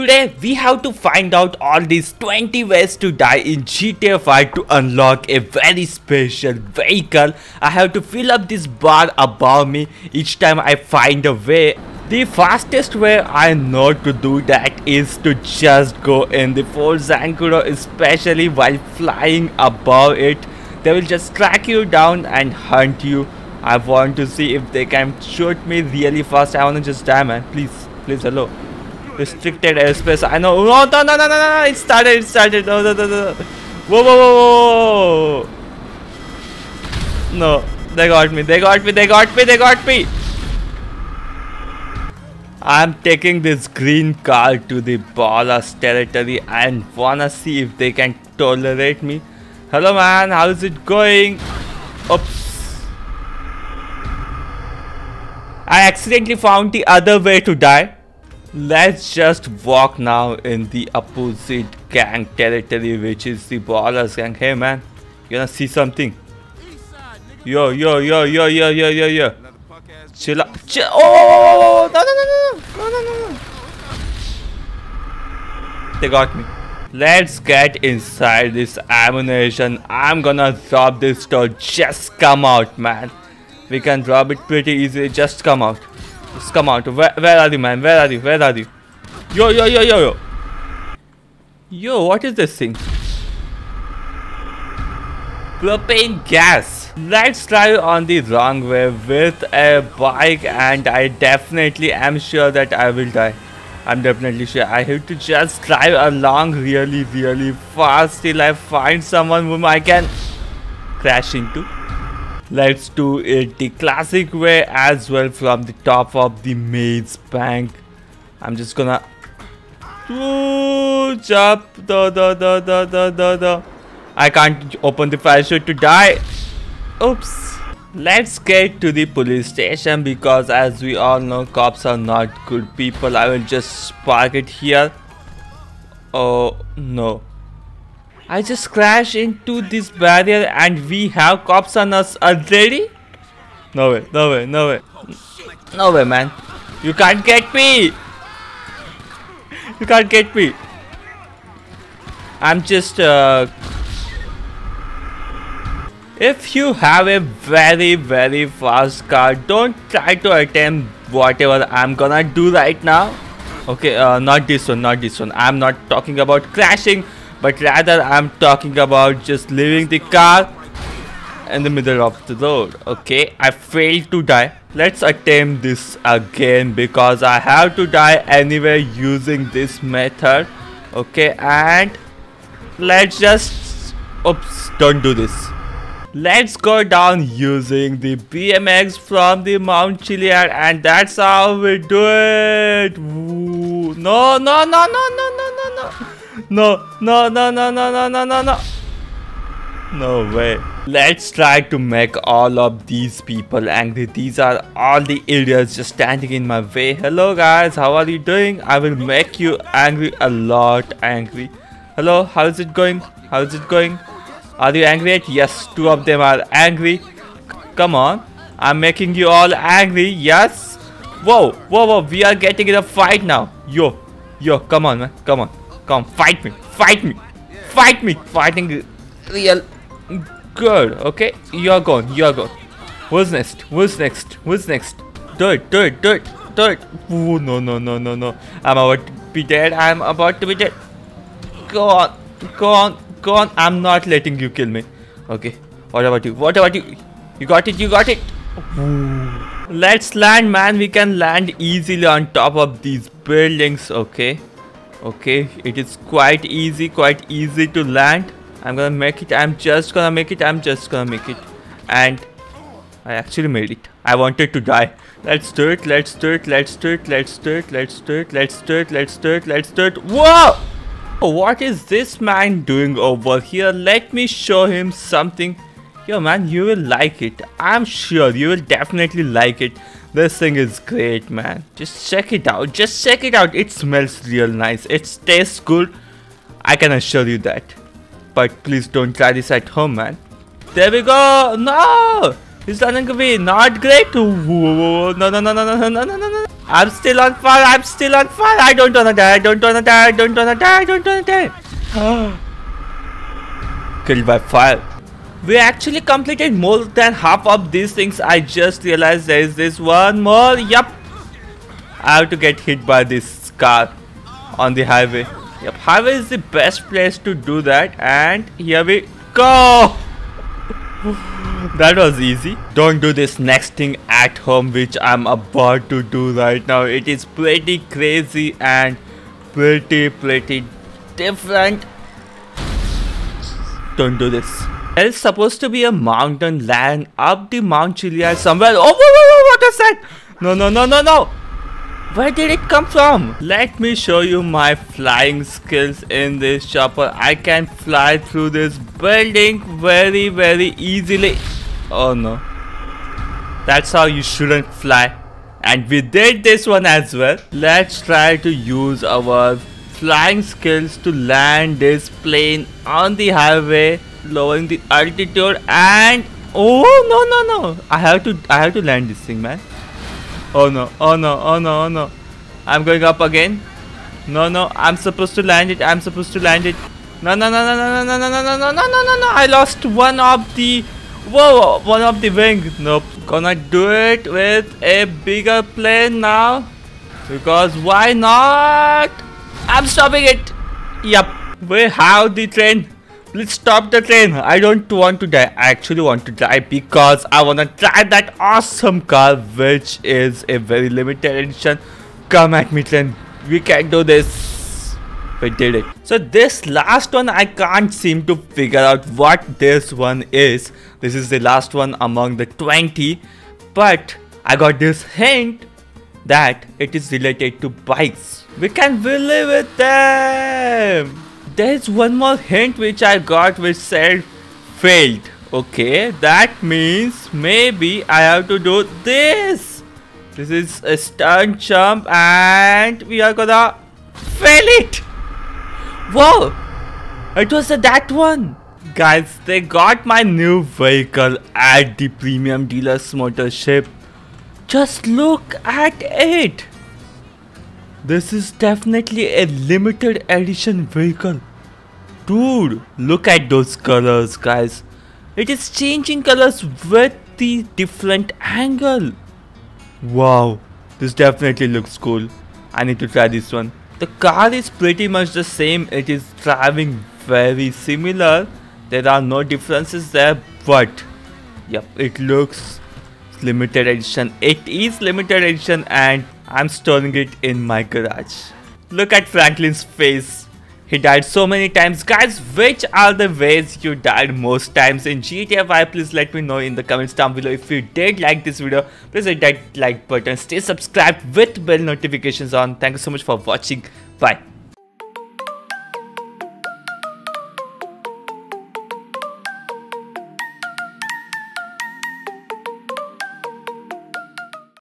Today we have to find out all these 20 ways to die in GTA 5 to unlock a very special vehicle. I have to fill up this bar above me each time I find a way. The fastest way I know to do that is to just go in the Fort Zancudo, especially while flying above it. They will just track you down and hunt you. I want to see if they can shoot me really fast. I want to just die, man. Please, please, hello. Restricted airspace. I know. Oh, no, no, no, no, no. It started. It started. No, no, no, no. Whoa, whoa, whoa, whoa. No. They got me. They got me. They got me. They got me. I'm taking this green car to the Ballas territory and wanna see if they can tolerate me. Hello, man. How's it going? Oops. I accidentally found the other way to die. Let's just walk now in the opposite gang territory, which is the Ballers gang. Hey, man. You gonna see something? Yo, yo, yo, yo, yo, yo, yo, yo. Chill out. Oh, no, no, no, no, no, no, no. They got me. Let's get inside this ammunition. I'm gonna rob this store. Just come out, man. We can rob it pretty easily. Just come out. Just come out. Where are you, man? Where are you? Where are you? Yo, yo, yo, yo, yo. Yo, what is this thing? Propane gas. Let's drive on the wrong way with a bike, and I definitely am sure that I will die. I'm definitely sure. I have to just drive along really, really fast till I find someone whom I can crash into. Let's do it the classic way as well, from the top of the Maze Bank. I'm just gonna jump. I can't open the parachute to die. Oops. Let's get to the police station because, as we all know, cops are not good people. I will just park it here. Oh no. I just crashed into this barrier and we have cops on us already? No way, no way, no way. No way, man. You can't get me. You can't get me. I'm just... If you have a very, very fast car, don't try to attempt whatever I'm gonna do right now. Okay, not this one, not this one. I'm not talking about crashing. But rather, I'm talking about just leaving the car in the middle of the road. Okay, I failed to die. Let's attempt this again because I have to die anyway using this method. Okay, and let's just... Oops, don't do this. Let's go down using the BMX from the Mount Chiliad, and that's how we do it. Ooh. No, no, no, no, no, no, no, no. No, no, no, no, no, no, no, no, no. No way. Let's try to make all of these people angry. These are all the idiots just standing in my way. Hello, guys. How are you doing? I will make you angry, a lot angry. Hello, how is it going? How is it going? Are you angry yet? Yes, two of them are angry. Come on. I'm making you all angry. Yes. Whoa, whoa, whoa. We are getting in a fight now. Yo, yo, come on, man. Come on. Come fight me, fight me, fight me. Fighting real good. Okay, you're gone, you're gone. Who's next? Who's next? Who's next? Do it, do it, do it, do it. Oh no, no, no, no, no. I'm about to be dead. I'm about to be dead. Go on, go on, go on. I'm not letting you kill me. Okay, what about you? What about you? You got it, you got it. Let's land, man. We can land easily on top of these buildings. Okay. Okay, it is quite easy to land. I'm gonna make it. I'm just gonna make it. I'm just gonna make it. And I actually made it. I wanted to die. Let's do it. Let's do it. Let's do it. Let's do it. Let's do it. Let's do it. Let's do it. Let's do it. Whoa! What is this man doing over here? Let me show him something. Yo, man, you will like it. I'm sure you will definitely like it. This thing is great, man. Just check it out. Just check it out. It smells real nice. It tastes good. I can assure you that. But please don't try this at home, man. There we go. No, it's not going to be not great. No, no, no, no, no, no, no, no, no. I'm still on fire. I'm still on fire. I don't wanna die. I don't wanna die. I don't wanna die. I don't wanna die. Killed by fire. We actually completed more than half of these things. I just realized there is this one more. Yep. I have to get hit by this car on the highway. Yep, highway is the best place to do that. And here we go. That was easy. Don't do this next thing at home, which I'm about to do right now. It is pretty crazy and pretty different. Don't do this. There is supposed to be a mountain land up the Mount Chiliad somewhere. Oh, what is that? No. Where did it come from? Let me show you my flying skills in this chopper. I can fly through this building very easily. Oh no. That's how you shouldn't fly. And we did this one as well. Let's try to use our flying skills to land this plane on the highway, lowering the altitude, and oh no. I have to land this thing, man. Oh no. I'm going up again. No. I'm supposed to land it. No. I lost one of the wing. Nope. Gonna do it with a bigger plane now. Because why not? I'm stopping it. Yep. We have the train. Let's stop the train. I don't want to die. I actually want to die because I want to try that awesome car, which is a very limited edition. Come at me, train. We can do this. We did it. So this last one, I can't seem to figure out what this one is. This is the last one among the 20. But I got this hint that it is related to bikes. We can relay with them. There is one more hint which I got which said failed. Okay, that means maybe I have to do this. This is a stern jump and we are gonna fail it. Whoa, it was that one. Guys, they got my new vehicle at the premium dealer's motorship. Just look at it. This is definitely a limited edition vehicle. Dude, look at those colors, guys. It is changing colors with the different angle. Wow, this definitely looks cool. I need to try this one. The car is pretty much the same. It is driving very similar. There are no differences there, but yep, it looks limited edition. It is limited edition and I'm storing it in my garage. Look at Franklin's face. He died so many times. Guys, which are the ways you died most times in GTA 5? Please let me know in the comments down below. If you did like this video, please hit that like button. Stay subscribed with bell notifications on. Thank you so much for watching. Bye.